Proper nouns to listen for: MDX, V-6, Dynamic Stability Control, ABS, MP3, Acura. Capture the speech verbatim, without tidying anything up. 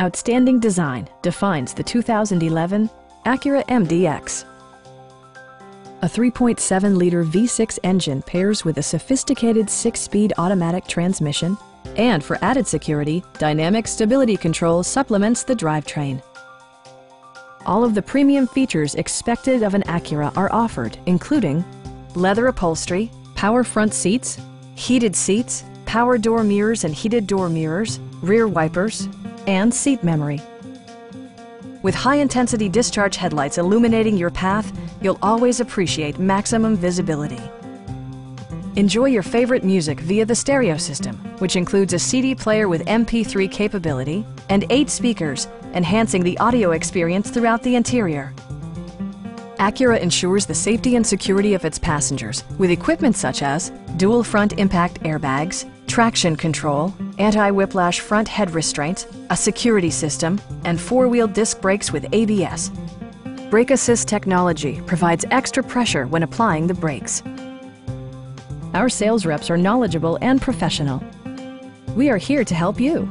Outstanding design defines the two thousand eleven Acura M D X. A three point seven liter V six engine pairs with a sophisticated six-speed automatic transmission, and for added security, dynamic stability control supplements the drivetrain. All of the premium features expected of an Acura are offered, including leather upholstery, power front seats, heated seats, power door mirrors and heated door mirrors, rear wipers, and seat memory. With high-intensity discharge headlights illuminating your path, you'll always appreciate maximum visibility. Enjoy your favorite music via the stereo system, which includes a C D player with M P three capability and eight speakers, enhancing the audio experience throughout the interior. Acura ensures the safety and security of its passengers with equipment such as dual front impact airbags, traction control, anti-whiplash front head restraints, a security system, and four-wheel disc brakes with A B S. Brake Assist technology provides extra pressure when applying the brakes. Our sales reps are knowledgeable and professional. We are here to help you.